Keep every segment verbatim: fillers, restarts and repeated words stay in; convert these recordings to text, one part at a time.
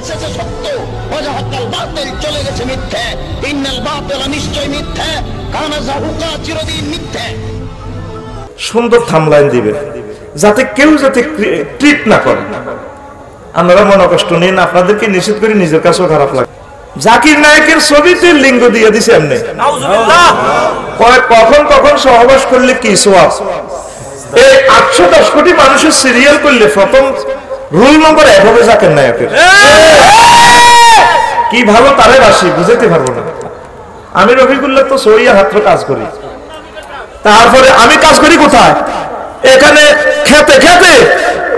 এসেছে সত্য, ওয়াজাহাকাল বাতিল চলে গেছে মিথ্যা, ইন্নাল বাতিল নিশ্চয় মিথ্যা, কানা যাহুকা চিরদিন মিথ্যা। সুন্দর থামলাইন দিবে যাতে কেউ যাতে ট্রিট না করে। আপনারা মনে কষ্ট নিন, আপনাদেরকে নিষেধ করি, নিজের কাছেও খারাপ লাগে। জাকির নায়েকের ছবিতে লিঙ্গ দিয়ে দিছে এমনি, কখন কখন সহবাস করলে কি সওয়াব। এই আটশো দশ কোটি মানুষের সিরিয়াল করলে প্রথম রুল নম্বর এক হবে জাকির নায়েকের। কি ভালো তারে বাসি বুঝাতে পারবো না। আমি রফিকুল্লাহ তো সইয়া হাত্র কাজ করি, তারপরে আমি কাজ করি কোথায়, এখানে খেতে খেতে,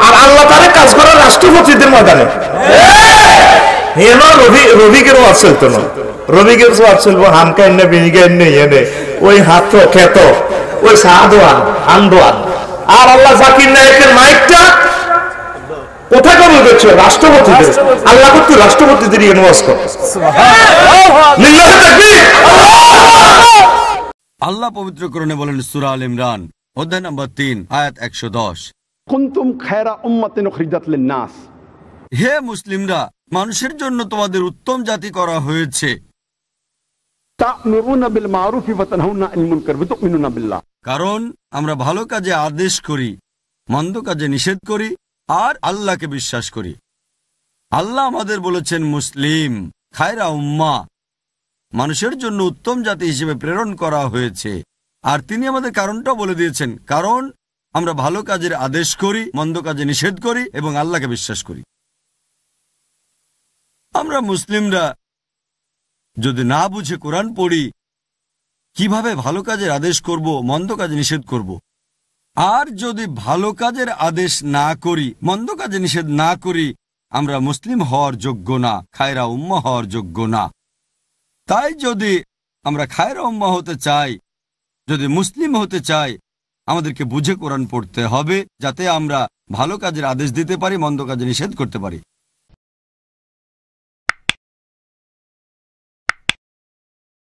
আর আল্লাহ তারে কাজ করার রাষ্ট্রপতিদের ময়দানে। আল্লাহ পবিত্র কোরআনে বলেন সূরা আল ইমরান অধ্যায় নম্বর তিন আয়াত একশো দশ, কুনতুম খায়রা উম্মাতিন উখরিজাত লিন-নাস, হে মুসলিমরা মানুষের জন্য তোমাদের উত্তম জাতি করা হয়েছে। কারণ আমরা ভালো কাজে আদেশ করি, মন্দ কাজে নিষেধ করি, আর আল্লাহকে বিশ্বাস করি। আল্লাহ আমাদের বলেছেন মুসলিম খায়রা উম্মা, মানুষের জন্য উত্তম জাতি হিসেবে প্রেরণ করা হয়েছে। আর তিনি আমাদের কারণটা বলে দিয়েছেন, কারণ আমরা ভালো কাজের আদেশ করি, মন্দ কাজে নিষেধ করি, এবং আল্লাহকে বিশ্বাস করি। আমরা মুসলিমরা যদি না বুঝে কোরআন পড়ি, কিভাবে ভালো কাজের আদেশ করব, মন্দ কাজে নিষেধ করব। আর যদি ভালো কাজের আদেশ না করি, মন্দ কাজে নিষেধ না করি, আমরা মুসলিম হওয়ার যোগ্য না, খায়রা উম্মাহ হওয়ার যোগ্য না। তাই যদি আমরা খায়রা উম্মাহ হতে চাই, যদি মুসলিম হতে চাই, আমাদেরকে বুঝে কোরআন পড়তে হবে, যাতে আমরা ভালো কাজের আদেশ দিতে পারি, মন্দ কাজে নিষেধ করতে পারি।